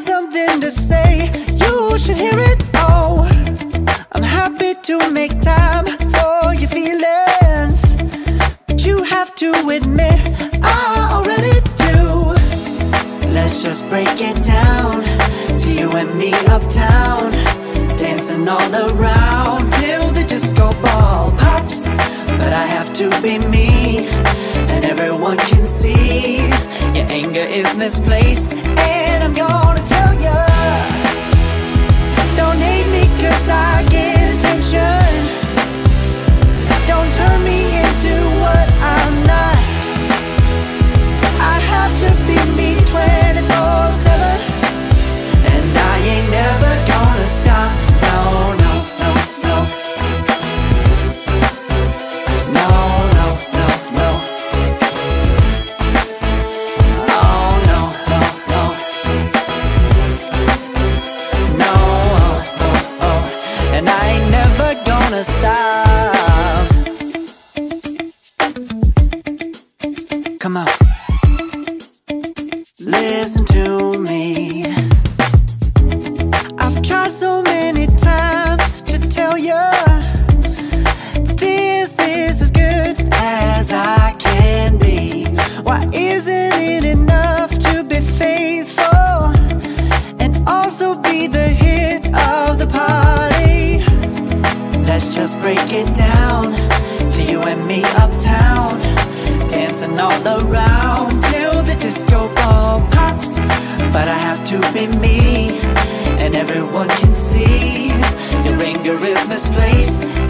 Something to say, you should hear it. Oh, I'm happy to make time for your feelings, but you have to admit I already do. Let's just break it down to you and me uptown, dancing all around till the disco ball pops. But I have to be me, and everyone can see your anger is misplaced, and I'm gonna tell ya, don't hate me cause I get attention. Don't turn me into what I'm not. I have to be me 24/7, and I ain't never gonna stop. No, no. Stop. Come on, listen to me. I've tried so many times to tell you this is as good as I can be. Why isn't it enough to be faithful and also be the hit of the party? Let's just break it down to you and me uptown, dancing all around till the disco ball pops. But I have to be me, and everyone can see your anger is misplaced.